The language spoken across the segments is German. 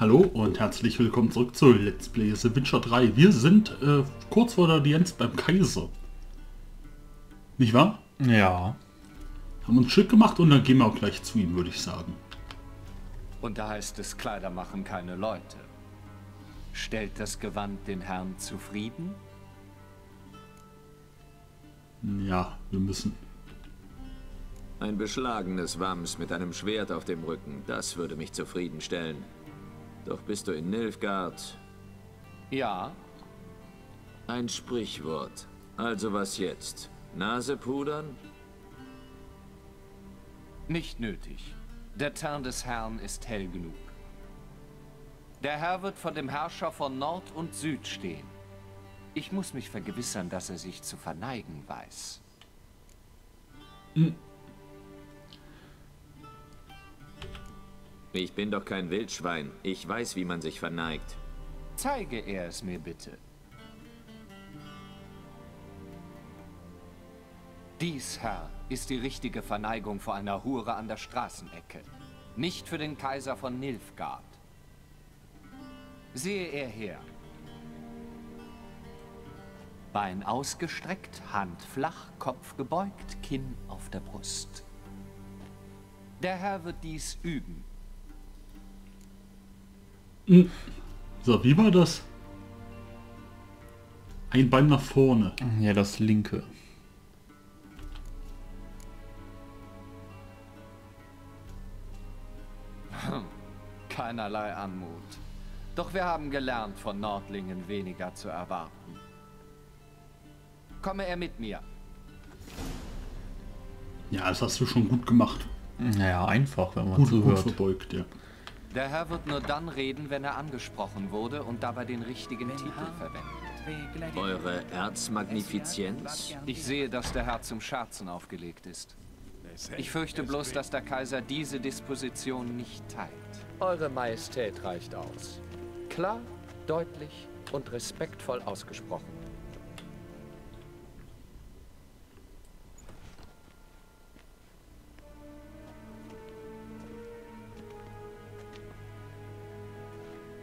Hallo und herzlich willkommen zurück zu Let's Play The Witcher 3. Wir sind kurz vor der Audienz beim Kaiser. Nicht wahr? Ja. Haben uns schick gemacht und dann gehen wir auch gleich zu ihm, würde ich sagen. Und da heißt es, Kleider machen keine Leute. Stellt das Gewand den Herrn zufrieden? Ja, wir müssen. Ein beschlagenes Wams mit einem Schwert auf dem Rücken, das würde mich zufriedenstellen. Doch bist du in Nilfgaard? Ja. Ein Sprichwort. Also was jetzt? Nase pudern? Nicht nötig. Der Tarn des Herrn ist hell genug. Der Herr wird vor dem Herrscher von Nord und Süd stehen. Ich muss mich vergewissern, dass er sich zu verneigen weiß. Hm. Ich bin doch kein Wildschwein. Ich weiß, wie man sich verneigt. Zeige er es mir bitte. Dies, Herr, ist die richtige Verneigung vor einer Hure an der Straßenecke. Nicht für den Kaiser von Nilfgaard. Sehe er her. Bein ausgestreckt, Hand flach, Kopf gebeugt, Kinn auf der Brust. Der Herr wird dies üben. So, wie war das? Ein Bein nach vorne. Ja, das linke. Keinerlei Anmut. Doch wir haben gelernt, von Nordlingen weniger zu erwarten. Komme er mit mir. Ja, das hast du schon gut gemacht. Naja, einfach, wenn man gut zuhört. Gut verbeugt, ja. Der Herr wird nur dann reden, wenn er angesprochen wurde und dabei den richtigen Titel verwendet. Eure Erzmagnifizienz? Ich sehe, dass der Herr zum Scherzen aufgelegt ist. Ich fürchte bloß, dass der Kaiser diese Disposition nicht teilt. Eure Majestät reicht aus. Klar, deutlich und respektvoll ausgesprochen.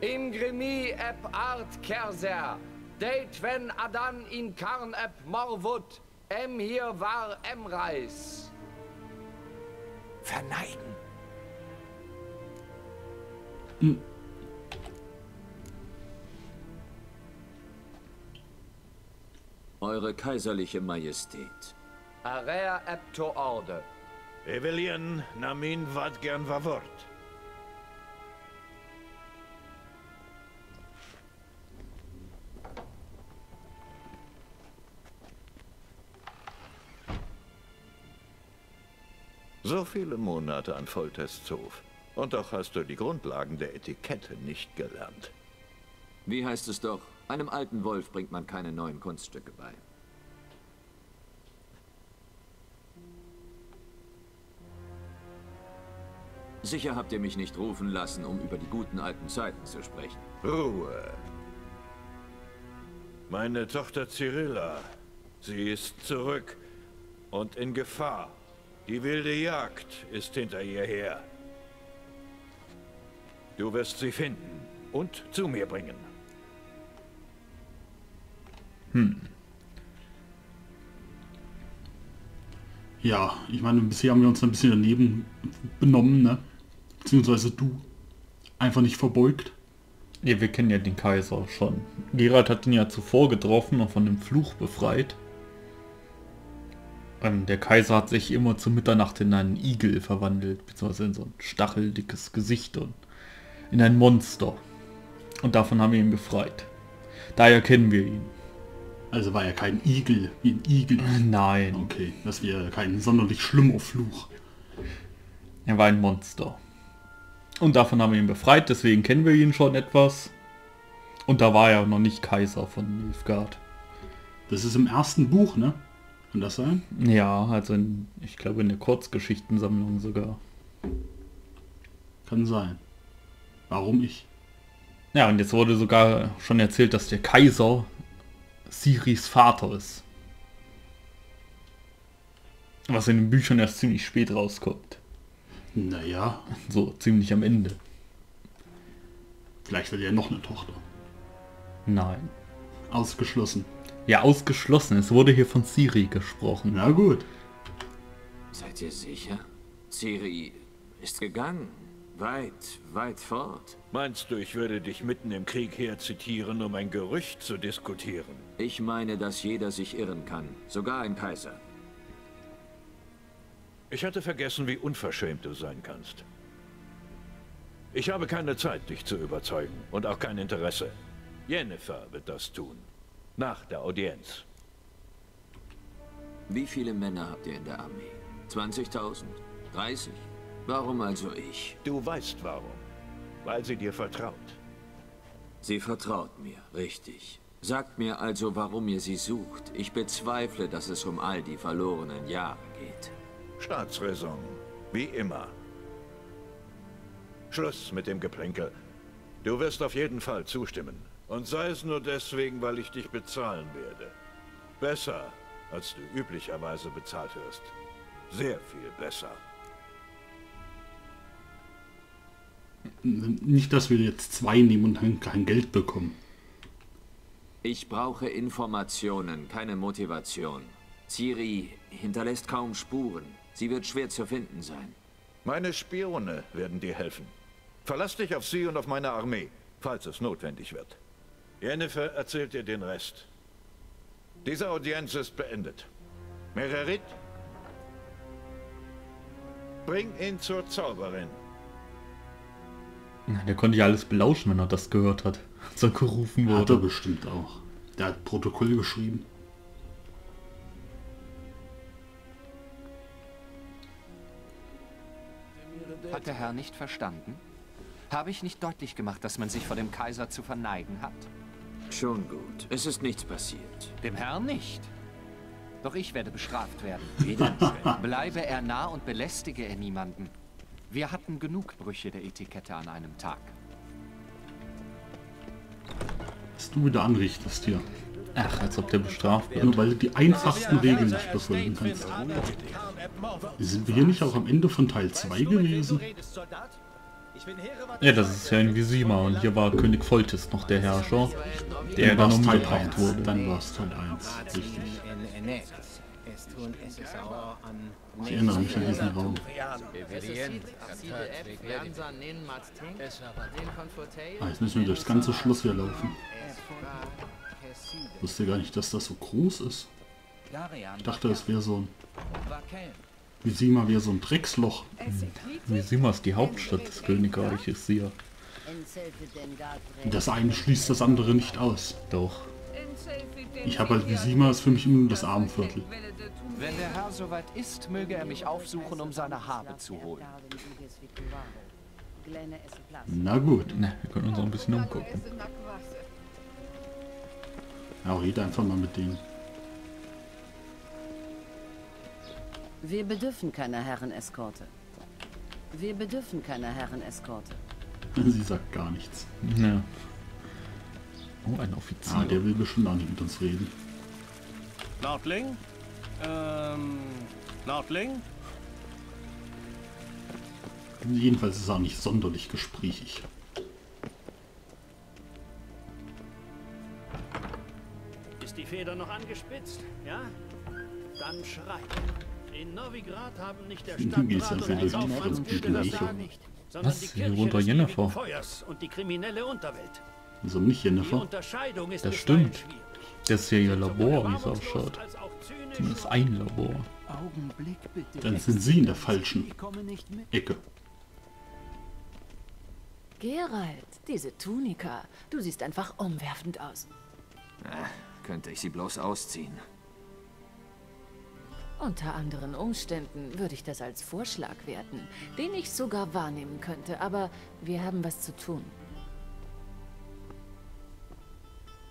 Ingrimi ep art kerser, Deitven adan in karn ep morvut, Emhyr war emreis. Verneigen. Hm. Eure kaiserliche Majestät. Area epto orde. Evelien namin vad gern vavort. So viele Monate an Foltests Hof. Und doch hast du die Grundlagen der Etikette nicht gelernt. Wie heißt es doch? Einem alten Wolf bringt man keine neuen Kunststücke bei. Sicher habt ihr mich nicht rufen lassen, um über die guten alten Zeiten zu sprechen. Ruhe! Meine Tochter Cirilla, sie ist zurück und in Gefahr. Die wilde Jagd ist hinter ihr her. Du wirst sie finden und zu mir bringen. Hm. Ja, ich meine, bisher haben wir uns ein bisschen daneben benommen, ne? Beziehungsweise du. Einfach nicht verbeugt. Ja, wir kennen ja den Kaiser schon. Geralt hat ihn ja zuvor getroffen und von dem Fluch befreit. Der Kaiser hat sich immer zur Mitternacht in einen Igel verwandelt, beziehungsweise in so ein stacheldickes Gesicht und in ein Monster. Und davon haben wir ihn befreit. Daher kennen wir ihn. Also war er kein Igel, wie ein Igel? Nein. Okay, das wäre kein sonderlich schlimmer Fluch. Er war ein Monster. Und davon haben wir ihn befreit, deswegen kennen wir ihn schon etwas. Und da war er noch nicht Kaiser von Nilfgaard. Das ist im ersten Buch, ne? Das sein? Ja, also in, ich glaube in der Kurzgeschichtensammlung sogar. Kann sein. Warum ich? Ja, und jetzt wurde sogar schon erzählt, dass der Kaiser Ciris Vater ist. Was in den Büchern erst ziemlich spät rauskommt. Naja. So, ziemlich am Ende. Vielleicht will er noch eine Tochter. Nein. Ausgeschlossen. Ja, ausgeschlossen. Es wurde hier von Ciri gesprochen. Na gut. Seid ihr sicher? Ciri ist gegangen. Weit, weit fort. Meinst du, ich würde dich mitten im Krieg herzitieren, um ein Gerücht zu diskutieren? Ich meine, dass jeder sich irren kann. Sogar ein Kaiser. Ich hatte vergessen, wie unverschämt du sein kannst. Ich habe keine Zeit, dich zu überzeugen. Und auch kein Interesse. Yennefer wird das tun. Nach der Audienz. Wie viele Männer habt ihr in der Armee? 20.000? 30? Warum also ich? Du weißt warum. Weil sie dir vertraut. Sie vertraut mir, richtig. Sagt mir also, warum ihr sie sucht. Ich bezweifle, dass es um all die verlorenen Jahre geht. Staatsräson, wie immer. Schluss mit dem Geplänkel. Du wirst auf jeden Fall zustimmen. Und sei es nur deswegen, weil ich dich bezahlen werde. Besser, als du üblicherweise bezahlt wirst. Sehr viel besser. Nicht, dass wir jetzt zwei nehmen und dann kein Geld bekommen. Ich brauche Informationen, keine Motivation. Ciri hinterlässt kaum Spuren. Sie wird schwer zu finden sein. Meine Spione werden dir helfen. Verlass dich auf sie und auf meine Armee, falls es notwendig wird. Yennefer erzählt dir den Rest. Diese Audienz ist beendet. Mererit, bring ihn zur Zauberin. Der konnte ja alles belauschen, wenn er das gehört hat, als er gerufen wurde. Hat er bestimmt auch. Der hat Protokoll geschrieben. Hat der Herr nicht verstanden? Habe ich nicht deutlich gemacht, dass man sich vor dem Kaiser zu verneigen hat? Schon gut. Es ist nichts passiert. Dem Herrn nicht. Doch ich werde bestraft werden. Bleibe er nah und belästige er niemanden. Wir hatten genug Brüche der Etikette an einem Tag. Was du wieder anrichtest hier. Ach, als ob der bestraft wird, nur weil du die einfachsten Regeln nicht befolgen kannst. Sind wir hier nicht auch am Ende von Teil 2 gewesen? Ja, das ist ja in Vizima und hier war König Foltest noch der Herrscher, der dann umgebracht wurde. Dann war es Teil 1, richtig. Ich erinnere mich an diesen Raum. Ah, jetzt müssen wir durchs ganze Schloss hier laufen. Ich wusste gar nicht, dass das so groß ist. Ich dachte, es wäre so ein... Vizima wäre so ein Drecksloch. Vizima ist die Hauptstadt des Königreiches hier. Das eine schließt das andere nicht aus. Doch. Ich habe halt Vizima, ist für mich immer nur das Armenviertel. Wenn der Herr soweit ist, möge er mich aufsuchen, um seine Habe zu holen. Na gut. Na, wir können uns auch ein bisschen umgucken. Ja, red einfach mal mit denen. Wir bedürfen keiner Herreneskorte. Wir bedürfen keiner Herreneskorte. Sie sagt gar nichts. Ja. Oh, ein Offizier. Ah, der will bestimmt auch nicht mit uns reden. Lautling? Lautling? Jedenfalls ist er auch nicht sonderlich gesprächig. Ist die Feder noch angespitzt? Ja? Dann schrei. In Novigrad haben nicht der Stadtrat und die Kaufmann nicht, sondern die Kirche Feuers und die kriminelle Unterwelt. Also nicht Yennefer. Das stimmt. Das ist ja ihr Labor, wie es ausschaut. Das ist ein Labor. Dann sind sie in der falschen Ecke. Geralt, diese Tunika. Du siehst einfach umwerfend aus. Ach, könnte ich sie bloß ausziehen. Unter anderen Umständen würde ich das als Vorschlag werten, den ich sogar wahrnehmen könnte, aber wir haben was zu tun.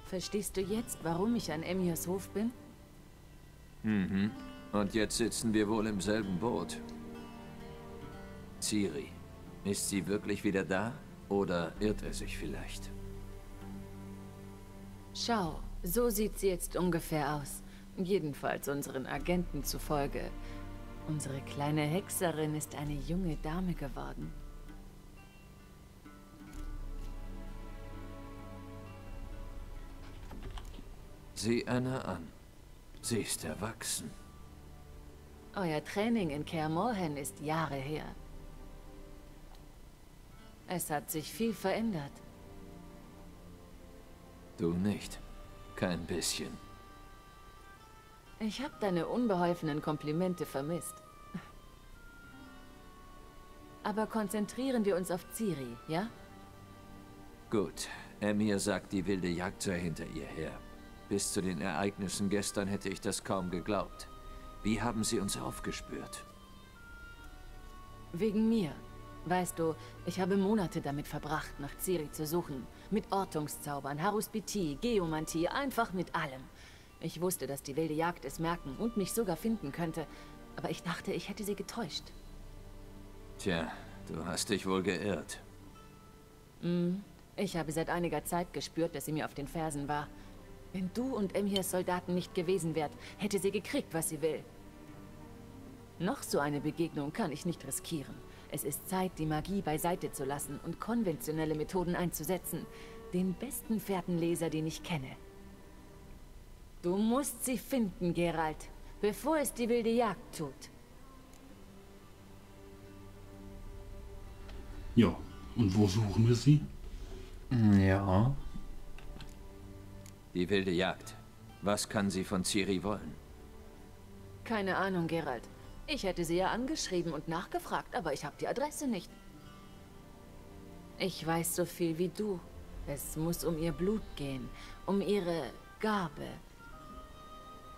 Verstehst du jetzt, warum ich an Emhyrs Hof bin? Mhm. Und jetzt sitzen wir wohl im selben Boot. Ciri, ist sie wirklich wieder da? Oder irrt er sich vielleicht? Schau, so sieht sie jetzt ungefähr aus. Jedenfalls unseren Agenten zufolge. Unsere kleine Hexerin ist eine junge Dame geworden. Sieh Anna an. Sie ist erwachsen. Euer Training in Kaer Morhen ist Jahre her. Es hat sich viel verändert. Du nicht. Kein bisschen. Ich habe deine unbeholfenen Komplimente vermisst. Aber konzentrieren wir uns auf Ciri, ja? Gut. Emhyr sagt, die wilde Jagd sei hinter ihr her. Bis zu den Ereignissen gestern hätte ich das kaum geglaubt. Wie haben sie uns aufgespürt? Wegen mir. Weißt du, ich habe Monate damit verbracht, nach Ciri zu suchen. Mit Ortungszaubern, Haruspitie, Geomantie, einfach mit allem. Ich wusste, dass die wilde Jagd es merken und mich sogar finden könnte. Aber ich dachte, ich hätte sie getäuscht. Tja, du hast dich wohl geirrt. Ich habe seit einiger Zeit gespürt, dass sie mir auf den Fersen war. Wenn du und Emhyrs Soldaten nicht gewesen wärt, hätte sie gekriegt, was sie will. Noch so eine Begegnung kann ich nicht riskieren. Es ist Zeit, die Magie beiseite zu lassen und konventionelle Methoden einzusetzen. Den besten Fährtenleser, den ich kenne. Du musst sie finden, Geralt, bevor es die wilde Jagd tut. Ja, und wo suchen wir sie? Ja. Die wilde Jagd. Was kann sie von Ciri wollen? Keine Ahnung, Geralt. Ich hätte sie ja angeschrieben und nachgefragt, aber ich habe die Adresse nicht. Ich weiß so viel wie du. Es muss um ihr Blut gehen, um ihre Gabe.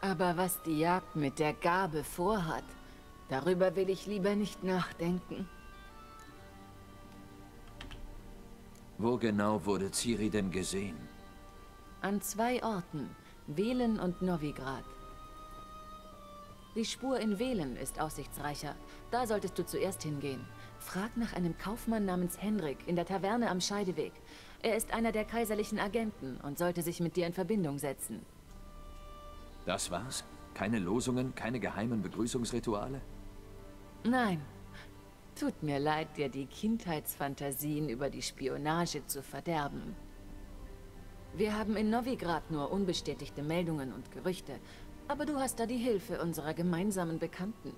Aber was die Jagd mit der Gabe vorhat, darüber will ich lieber nicht nachdenken. Wo genau wurde Ciri denn gesehen? An zwei Orten, Velen und Novigrad. Die Spur in Velen ist aussichtsreicher. Da solltest du zuerst hingehen. Frag nach einem Kaufmann namens Henrik in der Taverne am Scheideweg. Er ist einer der kaiserlichen Agenten und sollte sich mit dir in Verbindung setzen. Das war's? Keine Losungen, keine geheimen Begrüßungsrituale? Nein. Tut mir leid, dir die Kindheitsfantasien über die Spionage zu verderben. Wir haben in Novigrad nur unbestätigte Meldungen und Gerüchte, aber du hast da die Hilfe unserer gemeinsamen Bekannten.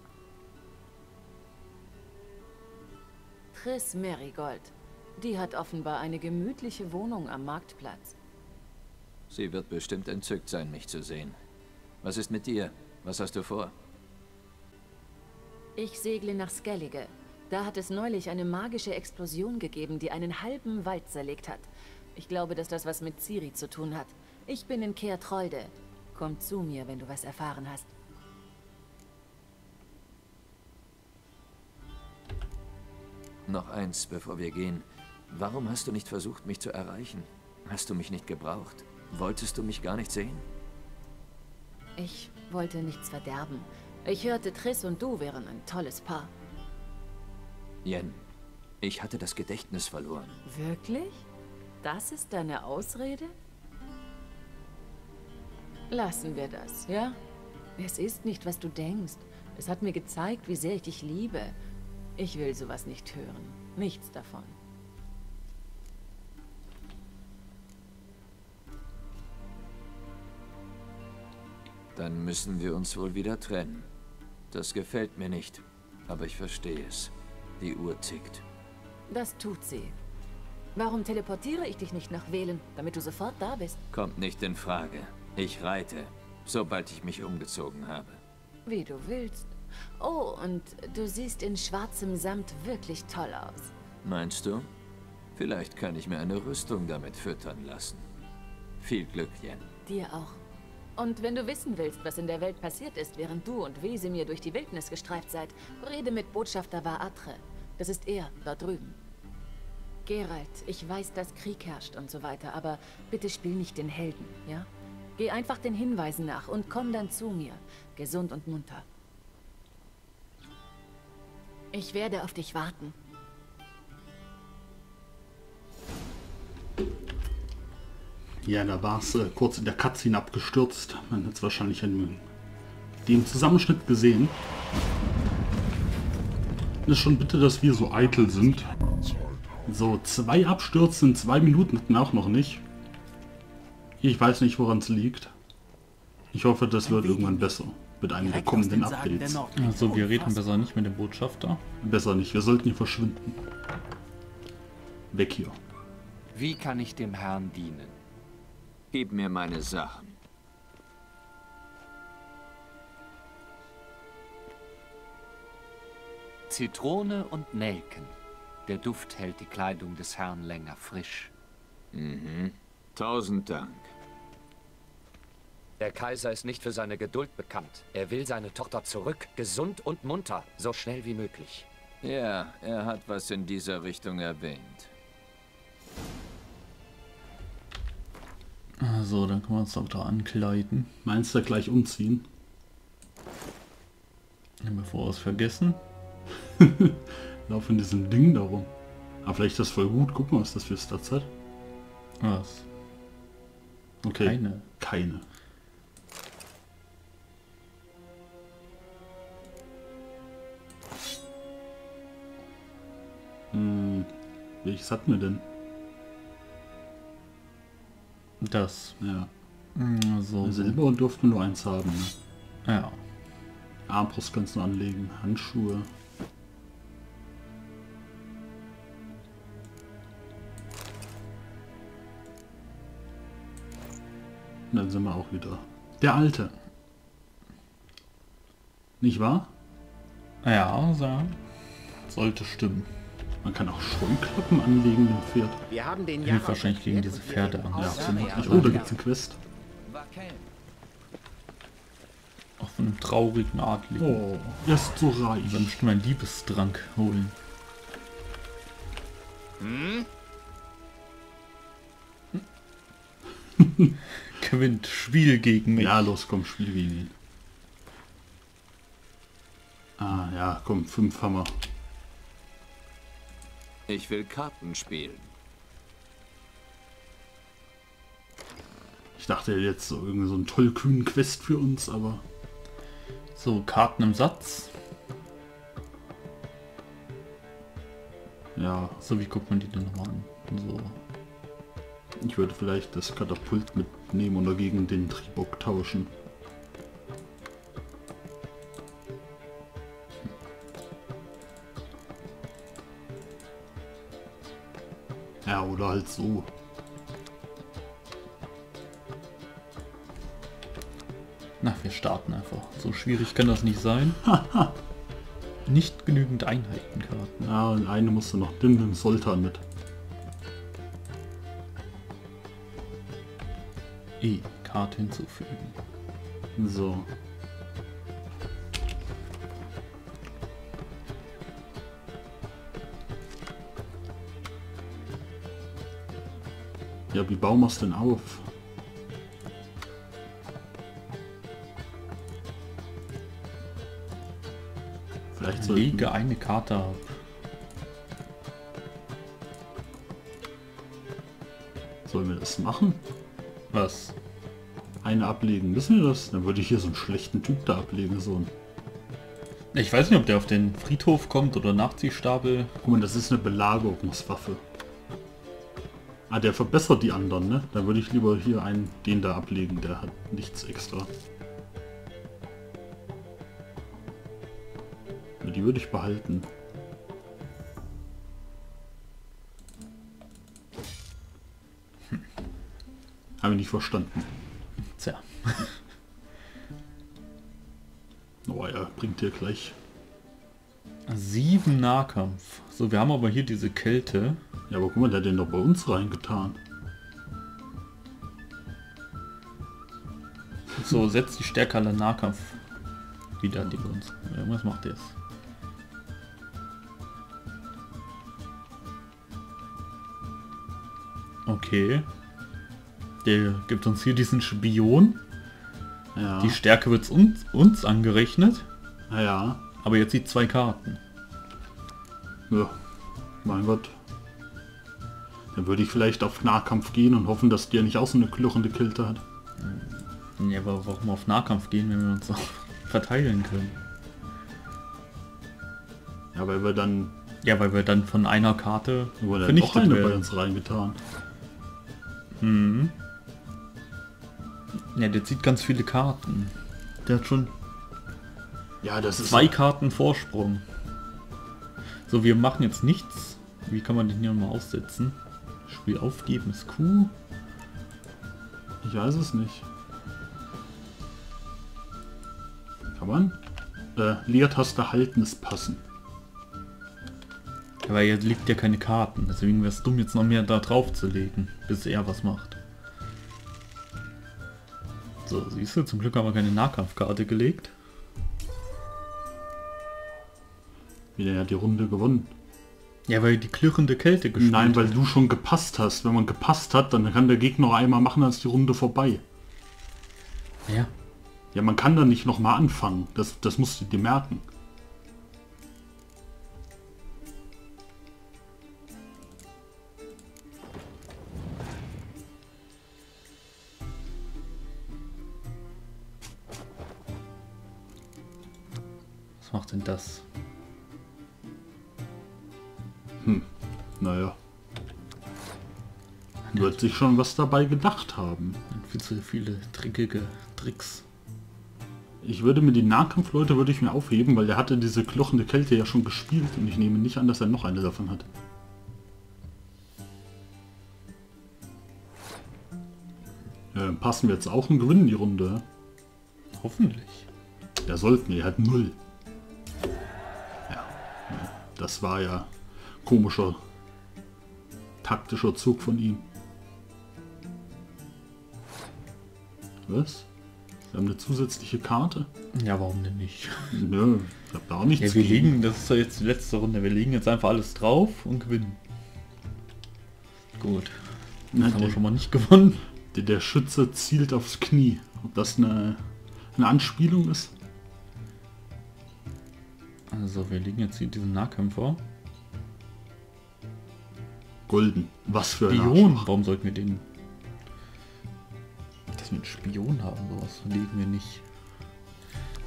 Triss Merigold. Die hat offenbar eine gemütliche Wohnung am Marktplatz. Sie wird bestimmt entzückt sein, mich zu sehen. Was ist mit dir? Was hast du vor? Ich segle nach Skellige. Da hat es neulich eine magische Explosion gegeben, die einen halben Wald zerlegt hat. Ich glaube, dass das was mit Ciri zu tun hat. Ich bin in Kehrtreude. Komm zu mir, wenn du was erfahren hast. Noch eins, bevor wir gehen. Warum hast du nicht versucht, mich zu erreichen? Hast du mich nicht gebraucht? Wolltest du mich gar nicht sehen? Ich wollte nichts verderben. Ich hörte, Triss und du wären ein tolles Paar. Yen, ich hatte das Gedächtnis verloren. Wirklich? Das ist deine Ausrede? Lassen wir das, ja? Es ist nicht, was du denkst. Es hat mir gezeigt, wie sehr ich dich liebe. Ich will sowas nicht hören. Nichts davon. Dann müssen wir uns wohl wieder trennen. Das gefällt mir nicht, aber ich verstehe es. Die Uhr tickt. Das tut sie. Warum teleportiere ich dich nicht nach Velen, damit du sofort da bist? Kommt nicht in Frage. Ich reite, sobald ich mich umgezogen habe. Wie du willst. Oh, und du siehst in schwarzem Samt wirklich toll aus. Meinst du? Vielleicht kann ich mir eine Rüstung damit füttern lassen. Viel Glück, Yen. Dir auch. Und wenn du wissen willst, was in der Welt passiert ist, während du und Wesemir durch die Wildnis gestreift seid, rede mit Botschafter Vaatre. Das ist er, da drüben. Geralt, ich weiß, dass Krieg herrscht und so weiter, aber bitte spiel nicht den Helden, ja? Geh einfach den Hinweisen nach und komm dann zu mir, gesund und munter. Ich werde auf dich warten. Ja, da war es kurz in der Cutscene abgestürzt. Man hat es wahrscheinlich in dem Zusammenschnitt gesehen. Das ist schon bitte, dass wir so eitel sind. So, 2 Abstürze in 2 Minuten hatten wir auch noch nicht. Ich weiß nicht, woran es liegt. Ich hoffe, das wird irgendwann besser mit einem der kommenden Updates. Also wir reden besser nicht mit dem Botschafter. Besser nicht, wir sollten hier verschwinden. Weg hier. Wie kann ich dem Herrn dienen? Gib mir meine Sachen. Zitrone und Nelken. Der Duft hält die Kleidung des Herrn länger frisch. Mhm. 1000 Dank. Der Kaiser ist nicht für seine Geduld bekannt. Er will seine Tochter zurück, gesund und munter, so schnell wie möglich. Ja, er hat was in dieser Richtung erwähnt. So, dann können wir uns doch da ankleiden. Meinst du gleich umziehen? Bevor wir es vergessen. Lauf in diesem Ding darum. Aber vielleicht ist das voll gut. Guck mal, was das für Stats hat. Was? Okay. Keine. Welches hatten wir denn? Das. Ja. Also Silber und durften nur eins haben. Ne? Ja. Armbrust kannst du anlegen. Handschuhe. Und dann sind wir auch wieder. Der Alte. Nicht wahr? Ja, sollte stimmen. Man kann auch Scheuklappen anlegen dem Pferd. Wir haben den Jahr wahrscheinlich gegen diese Pferde an. Oh, da gibt's eine Quest. Auf einem traurigen Adligen. Oh, er ist so reich. Dann bestimmt einen Liebestrank holen. Gewinnt Spiel gegen mich. Ja, los, komm, Spiel gegen ihn. Ah, ja, komm, 5 Hammer. Ich will Karten spielen. Ich dachte jetzt so irgendwie so einen tollkühnen Quest für uns, aber... So, Karten im Satz. Ja. So, wie guckt man die denn nochmal an? So. Ich würde vielleicht das Katapult mitnehmen und dagegen den Tribock tauschen. Ja, oder halt so. Na, wir starten einfach. So schwierig kann das nicht sein. Nicht genügend Einheitenkarten. Ja, und eine musst du noch dünnen Soltan mit. Karte hinzufügen. So. Ja, wie bauen wir es denn auf? Vielleicht so. Lege eine Karte ab. Sollen wir das machen? Was? Eine ablegen. Wissen wir das? Dann würde ich hier so einen schlechten Typ da ablegen. So. Ich weiß nicht, ob der auf den Friedhof kommt oder Nachziehstapel. Guck mal, das ist eine Belagerungswaffe. Ah, der verbessert die anderen, ne? Dann würde ich lieber hier einen, den da ablegen. Der hat nichts extra. Die würde ich behalten. Habe ich nicht verstanden. Tja. Oh ja, bringt dir gleich. 7 Nahkampf. So, wir haben aber hier diese Kälte. Ja, aber guck mal, der hat den doch bei uns reingetan. So, setzt die Stärke an den Nahkampf wieder an die uns. Irgendwas macht der jetzt. Okay. Der gibt uns hier diesen Spion. Ja. Die Stärke wird uns angerechnet. Ja. Aber jetzt sieht 2 Karten. Ja. Mein Gott. Dann würde ich vielleicht auf Nahkampf gehen und hoffen, dass der nicht auch so eine klirrende Kälte hat. Ja, aber warum auf Nahkampf gehen, wenn wir uns auch verteilen können? Ja, weil wir dann... Ja, weil wir dann von einer Karte vernichtet werden. Bei uns reingetan. Ja, der zieht ganz viele Karten. Der hat schon... Ja, das ist... 2 Karten Vorsprung. So, wir machen jetzt nichts. Wie kann man den hier nochmal aussetzen? Spiel aufgeben ist Q. Ich weiß es nicht. Kann man? Leertaste halten ist passen. Aber hier liegt ja keine Karten. Deswegen wäre es dumm, jetzt noch mehr da drauf zu legen, bis er was macht. So, siehst du, zum Glück haben wir keine Nahkampfkarte gelegt. Wieder ja die Runde gewonnen. Ja, weil die klirrende Kälte gespielt. Nein, weil du schon gepasst hast. Wenn man gepasst hat, dann kann der Gegner einmal machen, dann ist die Runde vorbei. Ja. Ja, man kann da nicht nochmal anfangen. Das musst du dir merken. Was macht denn das? Hm, naja. Man wird sich schon was dabei gedacht haben. Viel zu viele trickige Tricks. Ich würde mir die Nahkampfleute aufheben, weil der hatte diese klochende Kälte ja schon gespielt und ich nehme nicht an, dass er noch eine davon hat. Ja, dann passen wir jetzt auch und gewinnen die Runde. Hoffentlich. Der sollten, er hat 0. Ja, das war ja komischer taktischer Zug von ihm. Was? Wir haben eine zusätzliche Karte. Ja, warum denn nicht? Nö, ich hab da auch nichts. Ja, wir legen, das ist ja jetzt die letzte Runde, wir legen jetzt einfach alles drauf und gewinnen. Gut. Das haben wir schon mal nicht gewonnen. Der Schütze zielt aufs Knie. Ob das eine Anspielung ist? Also, wir legen jetzt hier diesen Nahkämpfer. Golden. Was für ein Spion? Warum sollten wir den... mit Spion haben, sowas legen wir nicht.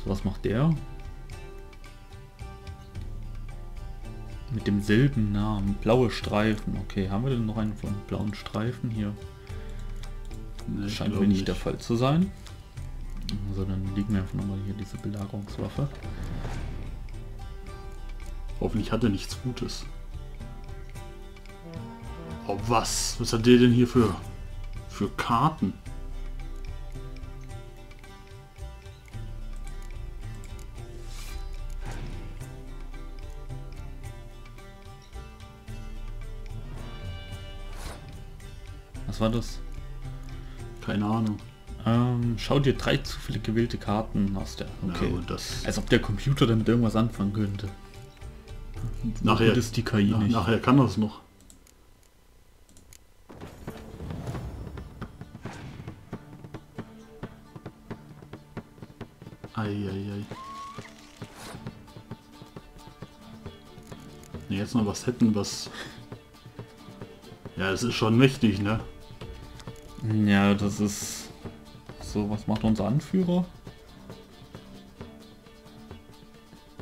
So, was macht der? Mit demselben Namen. Blaue Streifen. Okay, haben wir denn noch einen von blauen Streifen hier? Nee, scheint mir nicht der Fall zu sein. Also dann legen wir einfach nochmal hier diese Belagerungswaffe. Hoffentlich hat er nichts Gutes. Oh, was? Was hat der denn hier für Karten? War das? Keine Ahnung. Schau dir 3 zufällig gewählte Karten aus der... Okay. Ja, das... Als ob der Computer damit irgendwas anfangen könnte. Nachher ist die KI nicht. Nachher kann das noch. Eieiei. Nee, jetzt noch was hätten, was... Ja, es ist schon mächtig, ne? Ja, das ist... So, was macht unser Anführer?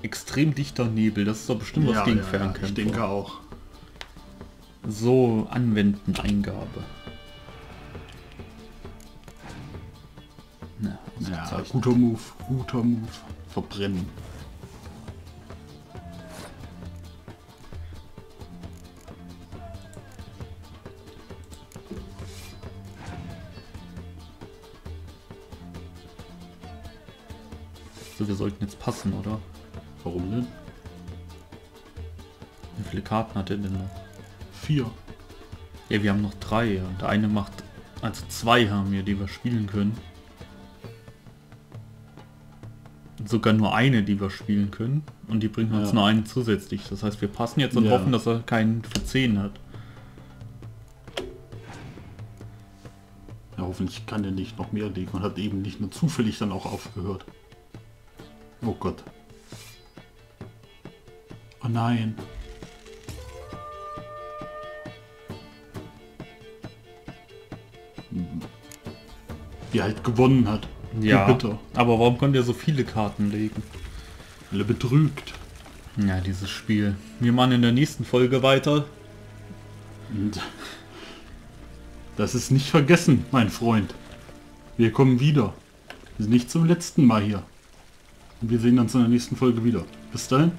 Extrem dichter Nebel, das ist doch bestimmt was gegen Fernkämpfer. Ich denke auch. So, anwenden, Eingabe. Na, ja, guter Move, guter Move. Verbrennen. Wir sollten jetzt passen, oder? Warum denn? Wie viele Karten hat er denn noch? 4. Ja, wir haben noch 3. Und der eine macht... Also 2 haben wir, die wir spielen können. Und sogar nur eine, die wir spielen können. Und die bringt uns nur einen zusätzlich. Das heißt, wir passen jetzt und hoffen, dass er keinen für 10 hat. Ja, hoffentlich kann er nicht noch mehr legen. Man hat eben nicht nur zufällig dann auch aufgehört. Oh Gott. Oh nein. Die halt gewonnen hat. Ja, bitte. Aber warum konnte er so viele Karten legen? Alle betrügt. Ja, dieses Spiel. Wir machen in der nächsten Folge weiter. Und das ist nicht vergessen, mein Freund. Wir kommen wieder. Wir sind nicht zum letzten Mal hier. Und wir sehen uns in der nächsten Folge wieder. Bis dahin.